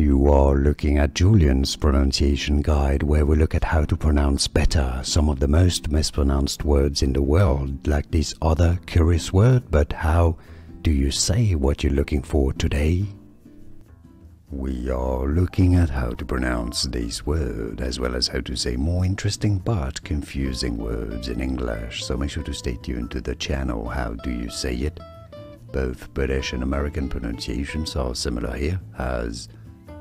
You are looking at Julian's pronunciation guide, where we look at how to pronounce better some of the most mispronounced words in the world, like this other curious word. But how do you say what you're looking for today? We are looking at how to pronounce this word, as well as how to say more interesting but confusing words in English, so make sure to stay tuned to the channel. How do you say it? Both British and American pronunciations are similar here, as